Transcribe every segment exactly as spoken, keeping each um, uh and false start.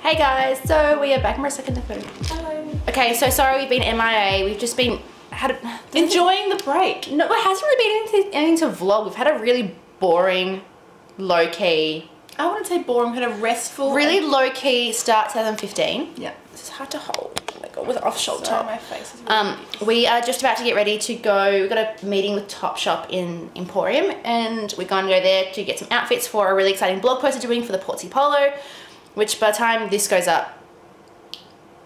Hey guys, so we are back. Marissa, can I put it? Hello. Okay, so sorry we've been M I A. We've just been had a, enjoying the break. No, it hasn't really been anything, anything to vlog. We've had a really boring, low key. I wouldn't say boring. We've had a restful, really low key start two thousand fifteen. Yeah, this is hard to hold. Oh my god, with an off shoulder top. My face is really um, we are just about to get ready to go. We've got a meeting with Top Shop in Emporium, and we're going to go there to get some outfits for a really exciting blog post we're doing for the Portsea Polo. Which by the time this goes up,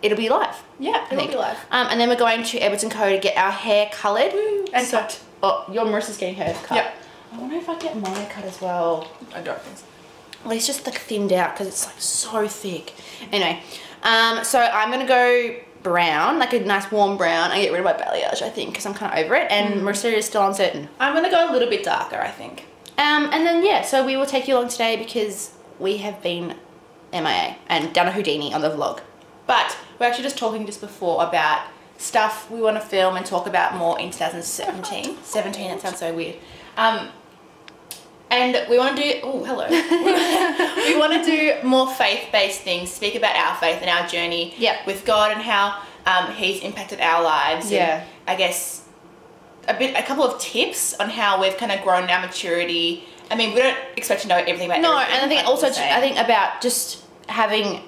it'll be live. Yeah, it'll be live. Um, and then we're going to Edwards and Co. to get our hair coloured. And so, cut. Oh, your Marissa's getting her cut. Yep. I wonder if I get mine cut as well. I don't think so. Well, it's just like thinned out because it's like so thick. Anyway, um, so I'm going to go brown, like a nice warm brown. I get rid of my balayage, I think, because I'm kind of over it. And mm. Marissa is still uncertain. I'm going to go a little bit darker, I think. Um, and then, yeah, so we will take you along today because we have been M I A and done a Houdini on the vlog. But we're actually just talking just before about stuff we want to film and talk about more in two thousand seventeen. seventeen, that sounds so weird. Um, and we want to do, oh, hello. We want to do more faith-based things, speak about our faith and our journey yep. with God and how um, he's impacted our lives. Yeah. And I guess a bit, a couple of tips on how we've kind of grown our maturity. I mean, we don't expect to know everything about no, everything. No, and I think like also, I think about just having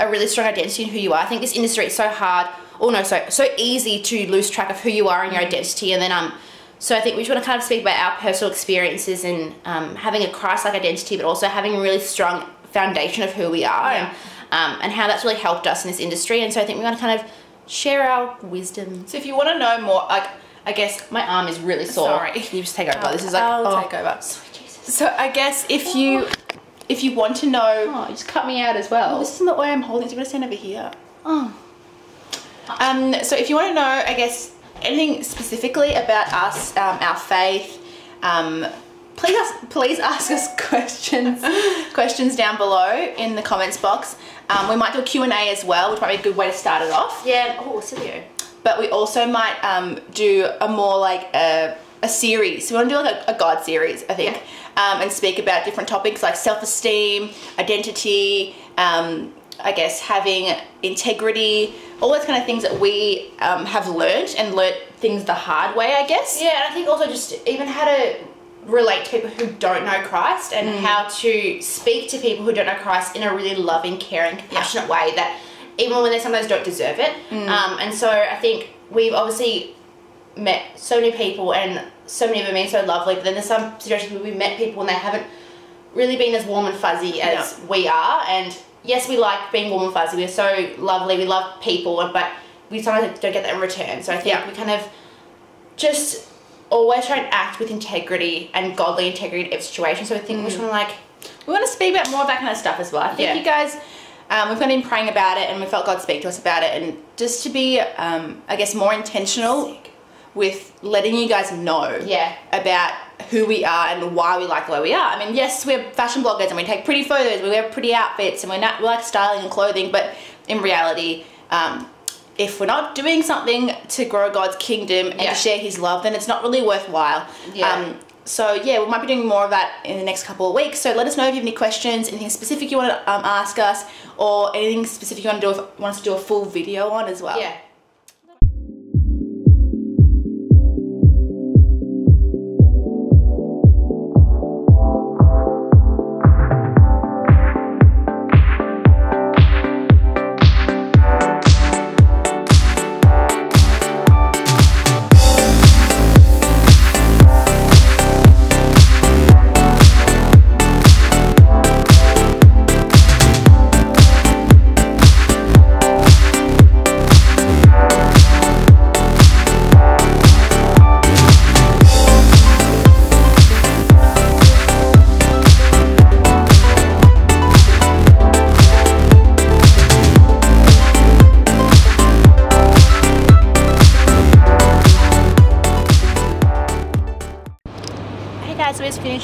a really strong identity in who you are. I think this industry is so hard, or no, so so easy to lose track of who you are and your mm. identity. And then, um, so I think we just want to kind of speak about our personal experiences and um, having a Christ-like identity, but also having a really strong foundation of who we are yeah. and, um, and how that's really helped us in this industry. And so I think we want to kind of share our wisdom. So if you want to know more, like, I guess my arm is really sore. Sorry. You just take over. Oh, this is like, I'll oh. take over. So I guess if you if you want to know, oh, you just cut me out as well. Oh, this isn't the way I'm holding. I'm gonna stand over here. Oh. Um. So if you want to know, I guess anything specifically about us, um, our faith, um, please ask, please ask us questions questions down below in the comments box. Um, we might do a Q and A as well, which might be a good way to start it off. Yeah. Oh, C/M E O. But we also might um do a more like a a series. We want to do like a, a God series, I think. Yeah. Um, and speak about different topics like self-esteem, identity, um, I guess having integrity, all those kind of things that we um, have learned and learnt things the hard way, I guess. Yeah, and I think also just even how to relate to people who don't know Christ and mm. how to speak to people who don't know Christ in a really loving, caring, compassionate yeah. way that even when they sometimes don't deserve it. Mm. Um, and so I think we've obviously met so many people and so many of them have been so lovely, but then there's some situations where we've met people and they haven't really been as warm and fuzzy as no. we are. And yes, we like being warm and fuzzy, we're so lovely, we love people, but we sometimes don't get that in return. So I think yeah. we kind of just always try and act with integrity and godly integrity in every situation. So I think mm. we just want to like, we want to speak about more of that kind of stuff as well. I think yeah. you guys, Um, we've been praying about it and we felt God speak to us about it, and just to be, um, I guess, more intentional Sick. with letting you guys know yeah. about who we are and why we like the way we are. I mean, yes, we're fashion bloggers and we take pretty photos, we wear pretty outfits, and we're not, we like styling and clothing, but in reality, um, if we're not doing something to grow God's kingdom and yeah. to share his love, then it's not really worthwhile. Yeah. Um, so yeah, we might be doing more of that in the next couple of weeks. So let us know if you have any questions, anything specific you want to um, ask us, or anything specific you want to do, if, want us to do a full video on as well. Yeah.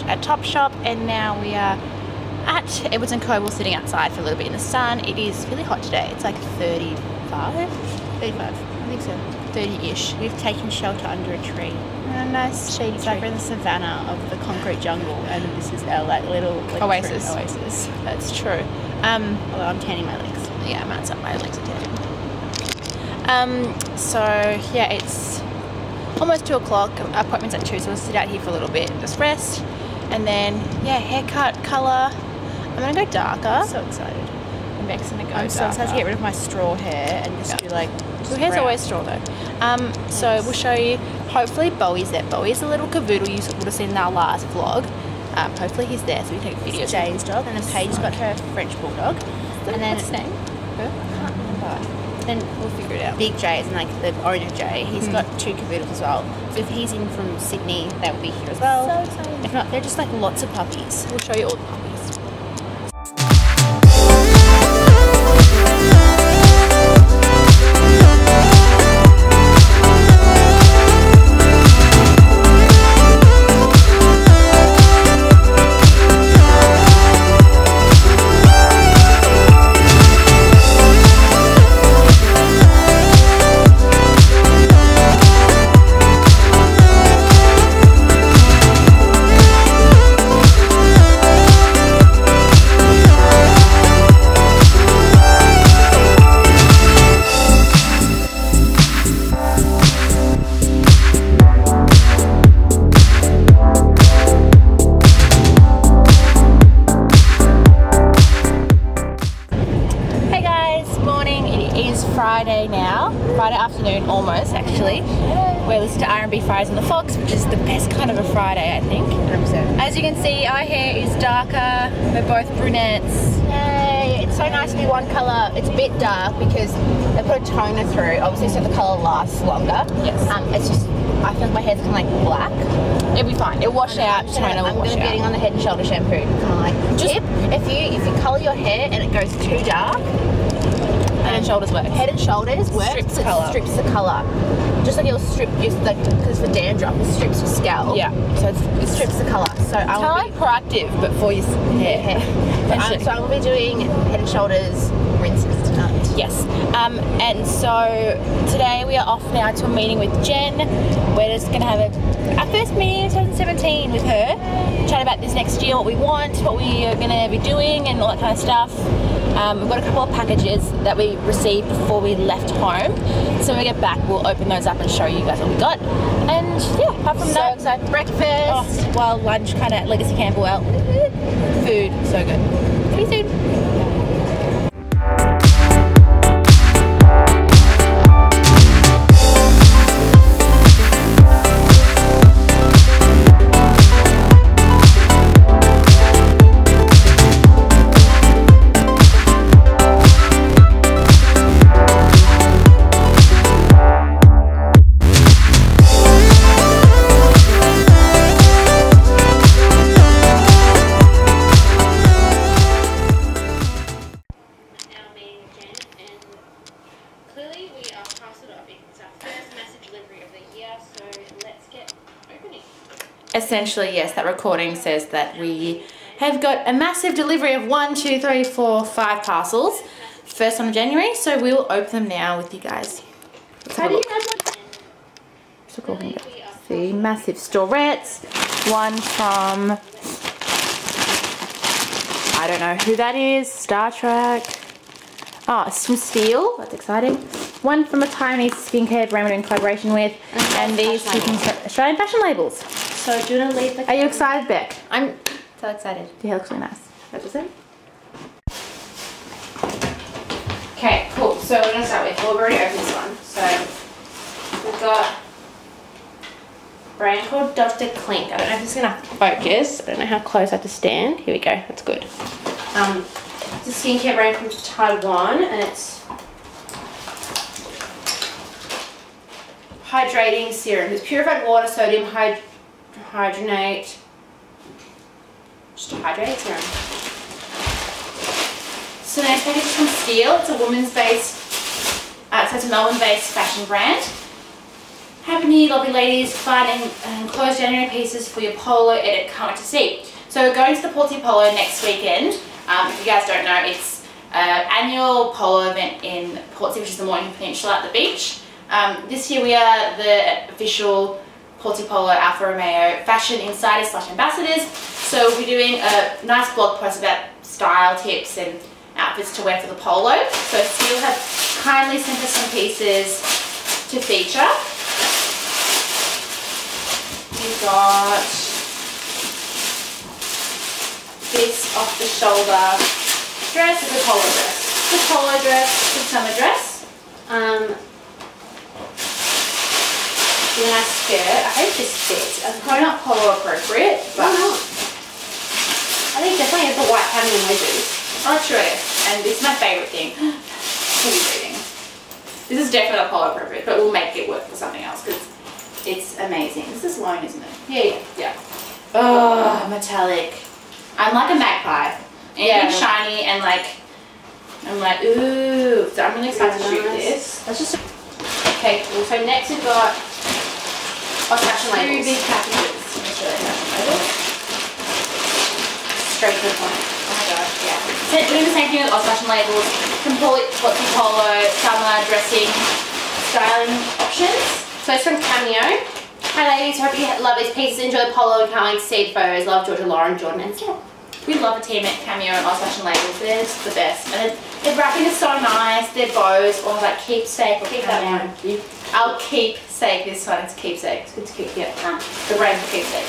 At Top Shop, and now we are at Edwards and Co. We're sitting outside for a little bit in the sun. It is really hot today. It's like thirty-five, thirty-five, I think so, thirty-ish. We've taken shelter under a tree. And a nice shady tree. Like we're in the savannah of the concrete jungle, and this is our like little like, oasis. Oasis. That's true. Um, although I'm tanning my legs. Yeah, I'm outside, my legs are tanning. Um, so yeah, it's almost two o'clock, appointment's at two, so we'll sit out here for a little bit, just rest, and then yeah, haircut, colour. I'm going to go darker. I'm so excited. I'm maxing to go I'm darker. so excited to get rid of my straw hair and just yeah. do like... Well, hair's always straw though. Um, so yes. we'll show you, hopefully Bowie's there. Bowie's a little cavoodle you would have seen in our last vlog. Um, hopefully he's there so we can take videos. It's Jay's dog, and then Paige's got her French Bulldog. And then his name? Her? I can't remember. Then we'll figure it out. Big Jay is like the orange Jay. He's mm. got two cavoodles as well. So if he's in from Sydney, they'll be here as well. So exciting. If not, they're just like lots of puppies. We'll show you all the puppies. Almost, actually. We're listening to R and B Fridays on the Fox, which is the best kind of a Friday, I think. one hundred percent. As you can see, our hair is darker. We're both brunettes. Yay! It's so nice to be one colour. It's a bit dark because they put a toner through, obviously, so the colour lasts longer. Yes. Um, it's just, I feel like my hair's kind of like black. It'll be fine. It'll wash out. Toner will wash out. I'm getting on the Head and Shoulder shampoo. Kind of like just tip. If you if you colour your hair and it goes too dark. Head and Shoulders works. Head and Shoulders works. Strips the colour. Strips the colour. Just like it'll strip, because like, for dandruff, it strips your scalp. Yeah. So it's, it strips the colour. So it's kind of like proactive, but for your hair. hair. But um, so I will be doing Head and Shoulders rinses tonight. Yes. Um, and so today we are off now to a meeting with Jen. We're just going to have a, our first meeting in twenty seventeen with her. Chat about this next year, what we want, what we are going to be doing, and all that kind of stuff. Um, we've got a couple of packages that we received before we left home. So when we get back, we'll open those up and show you guys what we got. And yeah, apart from so that, excited. breakfast, oh, well, lunch, kind of Legacy Camberwell. Food, so good. See you soon. Essentially, yes, that recording says that we have got a massive delivery of one, two, three, four, five parcels. First on January, so we will open them now with you guys. Let's have a look. So cool. The massive Storets. One from, I don't know who that is, Star Trek. Oh, it's from Steele. That's exciting. One from a Taiwanese skincare brand we're in collaboration with, and these two from Australian fashion labels. So do you want to leave the camera? Are you excited, Beck? I'm so excited. Yeah, it looks really nice. That's what it says. Okay, cool. So we're going to start with, well, we've already opened this one. So we've got a brand called Doctor Klink. I don't know if it's going to focus. I don't know how close I have to stand. Here we go. That's good. Um, it's a skincare brand from Taiwan, and it's hydrating serum. It's purified water, sodium hydrogenate. Hydronate, just a hydrating serum. So next package is from Steele. It's a women's based, uh, so it's a Melbourne based fashion brand. Happy New Year, lovely ladies, fun and enclosed January pieces for your polo edit, can't wait to see. So we're going to the Portsea Polo next weekend. Um, if you guys don't know, it's an annual polo event in Portsea, which is the Mornington Peninsula at the beach. Um, this year we are the official Portsea Polo Alfa Romeo fashion insiders slash ambassadors. So we'll be doing a nice blog post about style tips and outfits to wear for the polo. So Steele have kindly sent us some pieces to feature. We've got this off-the-shoulder dress. It's a polo dress. It's a polo dress, it's a summer dress. Um, nice skirt. I hope this fits. It's probably not polo appropriate, but no, no. I think definitely has the white pattern in my boots. Oh, true. And it's my favourite thing. Heavy breathing. This is definitely not polo appropriate, but we'll make it work for something else because it's amazing. This is long, isn't it? Yeah, yeah, yeah. Oh, metallic. I'm like a magpie. Yeah, and shiny and like I'm like ooh. So I'm really excited to shoot this. That's just okay. Cool. So next we've got. Oh, fashion labels. Two big packages. Straight to the point. Oh my god, yeah. So doing the same thing with Oz Fashion Labels. Complete sporty polo, summer dressing, styling options. So it's from C/M E O. Hi ladies, hope you love these pieces. Enjoy polo and can't wait to see photos. Love Georgia, Lauren, Jordan and Steele. We love a team at C/M E O and Oz Fashion Labels. They're just the best. And their wrapping is so nice. Their bows, or like keepsake. Keep that one. I'll keep sake this one, it's keepsake. It's good to keep, yeah. Ah, the brand for keepsake.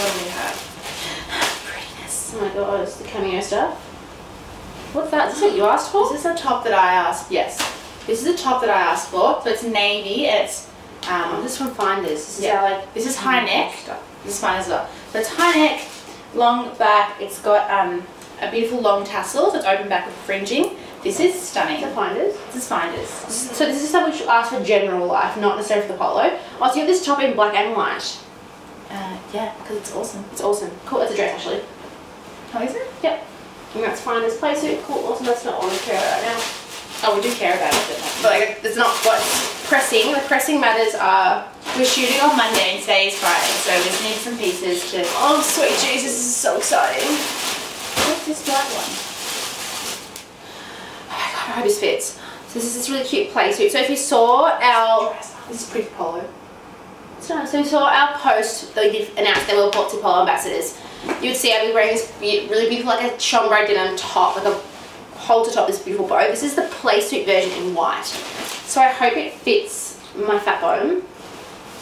What do we have? Prettiness. Oh my god, it's the C/M E O stuff. What's that? Is this what you asked for? Is this a top that I asked? Yes. This is a top that I asked for. So it's navy, it's um this is from Finders. This is yeah. our, like this is high neck. This is Finders as well. So it's high neck, long back, it's got um a beautiful long tassel, so it's open back with fringing. This is stunning. The Finders? This is Finders. So this is something we should ask for general life, not necessarily for the polo. Oh, so you have this top in black and white. Uh, yeah, because it's awesome. It's awesome. Cool, that's a dress actually. How is it? Yep. And that's Finders play suit. Cool, awesome. That's not all we care about right now. Oh, we do care about it, but like, it's not what's pressing. The pressing matters are, we're shooting on Monday and today is Friday, so we just need some pieces to... Oh, sweet Jesus, this is so exciting. What's this black one? Oh my god, I hope this fits. So this is this really cute play suit. So if you saw our... This is pretty polo. It's nice. So if you saw our post that we did announce that we were Portsea Polo ambassadors, you would see I'd be wearing this really beautiful, like a chambray denim top, like a halter top, this beautiful bow. This is the play suit version in white. So I hope it fits my fat bottom.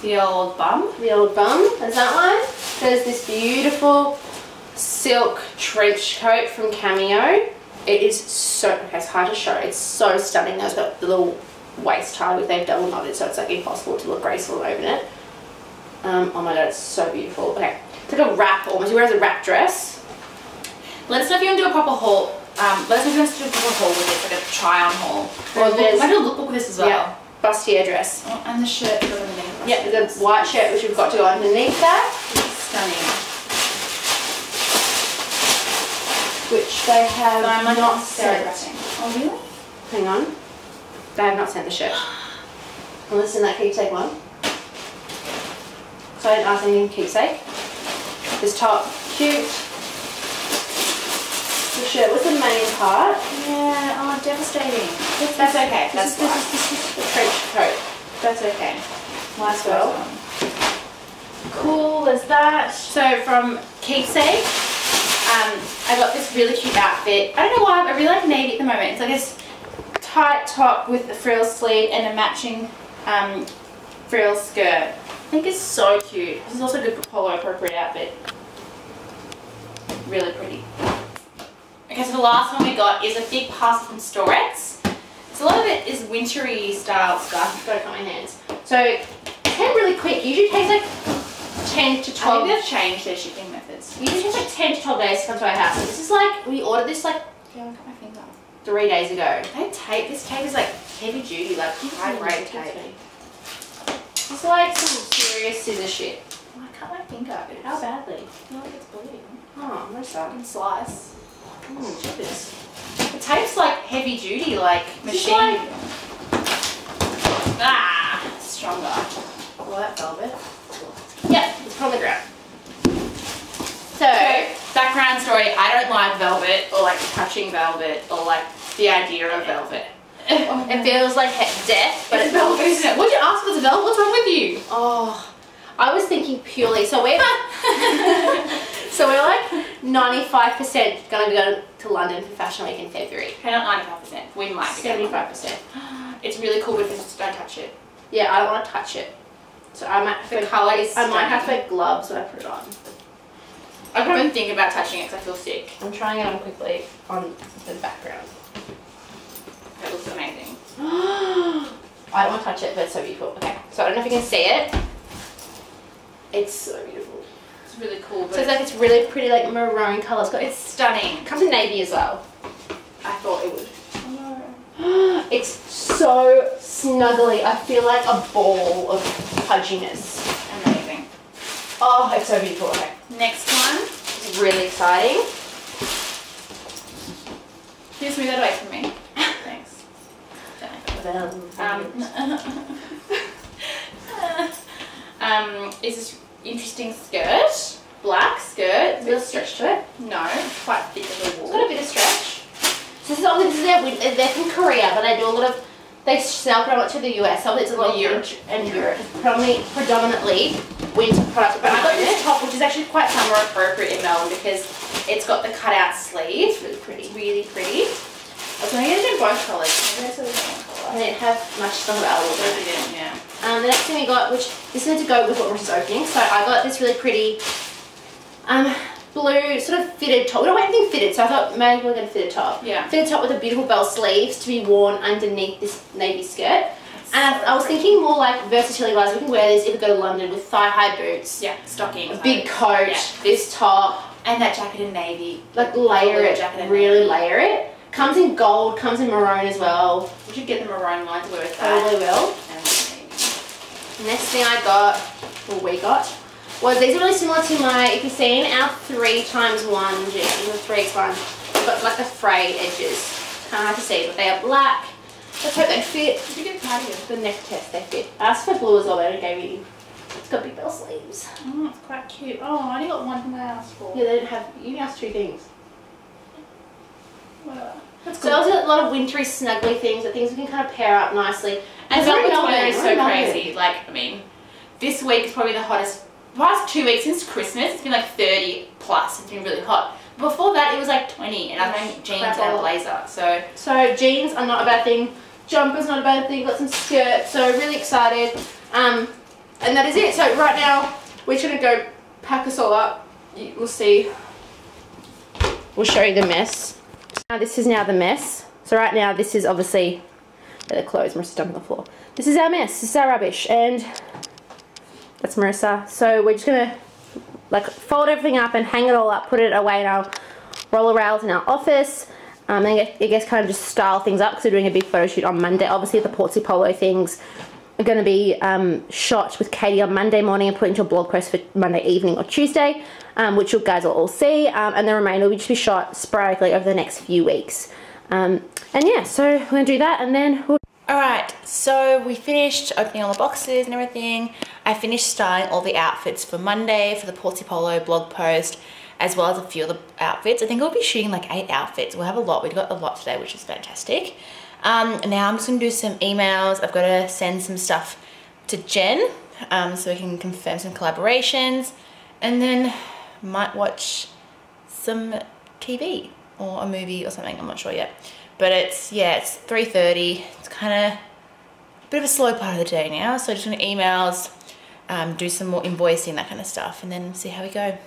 The old bum. The old bum. There's that one. There's this beautiful... silk trench coat from C/M E O. It is so, okay, it's hard to show. It's so stunning. It's got the little waist tie with they've double knotted, so it's like impossible to look graceful over it. Um, oh my god, it's so beautiful. Okay, it's like a wrap almost. He wears a wrap dress. Let us know if you want to do a proper haul. Um, let us know if you want to do a proper haul with this, like a try on haul. Or look, might do a lookbook with this as well. Yeah, bustier dress. Oh, and the shirt. Yeah, the white shirt which we've got to go underneath that. Stunning. Which they have so not, not sent. Oh really? Hang on. They have not sent the shirt. Unless in that keepsake one. So I didn't ask anything keepsake. This top, cute. The shirt was the main part. Yeah, oh devastating. This, that's this, okay. This, that's this, this, this, this, this, the trench coat. That's okay. Nice well. Cool as that. So from keepsake. Um, I got this really cute outfit. I don't know why, but I really like navy at the moment. It's like a tight top with a frill sleeve and a matching um, frill skirt. I think it's so cute. This is also a good polo appropriate outfit. Really pretty. Okay, so the last one we got is a big parcel from Storets. So a lot of it is wintry style stuff. I've got it on my hands. So it came really quick. Usually takes like ten to twelve. I think they've changed their shipping methods. Usually takes like ten to twelve days to come to our house. This is like, we ordered this like yeah, I cut my finger. three days ago. They tape, this tape is like heavy duty, like high grade tape. It's like some serious scissor shit. Oh, I cut my finger. How badly? I feel like it's bleeding. Oh, I'm gonna start and slice. Mm. Jeepers. The tape's like heavy duty, like machine. Like... Ah, stronger. Well, that velvet. Yep, it's from the ground. So, background story, I don't like velvet or like touching velvet or like the idea of velvet. It feels like death, but it's, it's velvet, isn't it? What did you ask for the velvet? What's wrong with you? Oh, I was thinking purely, so we're so we're like ninety-five percent going to go to London for Fashion Week in February. Okay, not ninety-five percent. We might be seventy-five percent. It's really cool, but just don't touch it. Yeah, I don't want to touch it. So I might have the colour is I might have to wear gloves when I put it on. I can't even think about touching it because I feel sick. I'm trying it on quickly on the background. It looks amazing. I don't want to touch it, but it's so beautiful. Okay, so I don't know if you can see it. It's so beautiful. It's really cool. But so it's like it's really pretty, like maroon colour. It's, it's stunning. It comes in navy as well. I thought it would. It's so snuggly. I feel like a ball of pudginess. Amazing. Oh, it's so beautiful. Okay. Next one is really exciting. Can you just move that away from me? Thanks. um, um, it's this interesting skirt. Black skirt. Is there a stretch to it? No, it's quite thick as a wool. It's got a bit of stretch. This is all, this is their, they're from Korea, but I do a lot of, they sell pretty much to the U S, so it's a lot of Europe and Europe, predominantly, predominantly winter products. But I got this top, which is actually quite summer appropriate in Melbourne because it's got the cutout sleeve. It's really pretty. It's really pretty. I was going to get it in both colours. I didn't have much summer alcohol. I didn't, yeah. Um, the next thing we got, which this is to go with what was opening, so I got this really pretty um, blue sort of fitted top. We don't want anything fitted, so I thought maybe we're going to fit a top. Yeah. Fitted top with a beautiful bell sleeves to be worn underneath this navy skirt. That's and so I, I was thinking more like versatility wise, we can wear this if we go to London with thigh high boots. Yeah, stockings. Big coat, yeah. This top. And that jacket in navy. Like layer it, jacket really navy. Layer it. Comes in gold, comes in maroon as well. We should get the maroon one to wear with that. Probably will. And next thing I got, well we got, well, these are really similar to my, if you've seen our three times one jeans, or three x one, they've got like the frayed edges. Kind of hard to see, but they are black. Let's hope they fit. Did you get a party of the neck test? They fit. I asked for blue as well, but I gave you. It's got big bell sleeves. Oh, it's quite cute. Oh, I only got one thing I asked for. Yeah, they didn't have, you only asked two things. Whatever. That's so cool. Those are a lot of wintry, snuggly things, but things we can kind of pair up nicely. And Melbourne is so crazy. Like, I mean, this week is probably the hottest. The past two weeks since Christmas, it's been like thirty plus. It's been really hot. Before that, it was like twenty, and I was wearing jeans and a blazer. So, so jeans are not a bad thing. Jumpers not a bad thing. Got some skirts. So really excited. Um, and that is it. So right now, we're gonna go pack us all up. We'll see. We'll show you the mess. Now this is now the mess. So right now, this is obviously the clothes. Marissa's dumped on the floor. This is our mess. This is our rubbish. And that's Marissa. So we're just going to like fold everything up and hang it all up, put it away in our roller rails in our office. Um, and I guess, I guess kind of just style things up because we're doing a big photo shoot on Monday. Obviously the Portsea Polo things are going to be um, shot with Katie on Monday morning and put into a blog post for Monday evening or Tuesday, um, which you guys will all see. Um, and the remainder will just be shot sporadically over the next few weeks. Um, and yeah, so we're going to do that and then we'll... Alright, so we finished opening all the boxes and everything. I finished styling all the outfits for Monday for the Portsea Polo blog post, as well as a few of the outfits. I think we'll be shooting like eight outfits. We'll have a lot. We've got a lot today, which is fantastic. Um, now I'm just going to do some emails. I've got to send some stuff to Jen um, so we can confirm some collaborations. And then might watch some T V or a movie or something. I'm not sure yet. But it's, yeah, it's three thirty. It's kind of a bit of a slow part of the day now. So just doing emails, um, do some more invoicing, that kind of stuff, and then see how we go.